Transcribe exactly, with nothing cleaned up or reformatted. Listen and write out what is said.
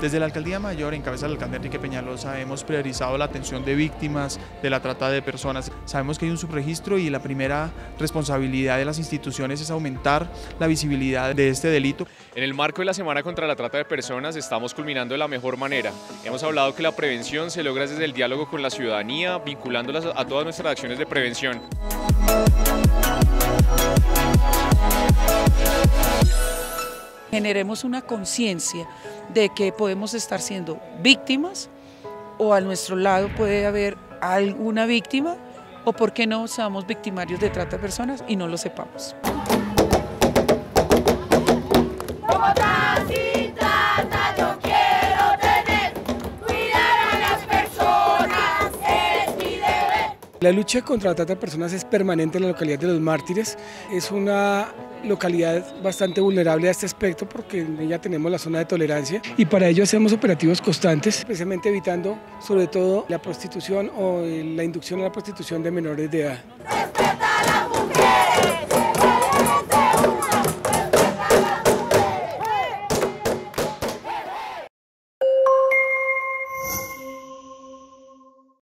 Desde la Alcaldía Mayor, en cabeza del alcalde Enrique Peñalosa, hemos priorizado la atención de víctimas de la trata de personas. Sabemos que hay un subregistro y la primera responsabilidad de las instituciones es aumentar la visibilidad de este delito. En el marco de la Semana contra la Trata de Personas estamos culminando de la mejor manera. Hemos hablado que la prevención se logra desde el diálogo con la ciudadanía, vinculándolas a todas nuestras acciones de prevención. Generemos una conciencia de que podemos estar siendo víctimas o a nuestro lado puede haber alguna víctima o por qué no somos victimarios de trata de personas y no lo sepamos. La lucha contra la trata de personas es permanente en la localidad de Los Mártires. Es una localidad bastante vulnerable a este aspecto porque en ella tenemos la zona de tolerancia y para ello hacemos operativos constantes, precisamente evitando sobre todo la prostitución o la inducción a la prostitución de menores de edad. ¡Respeta a las mujeres!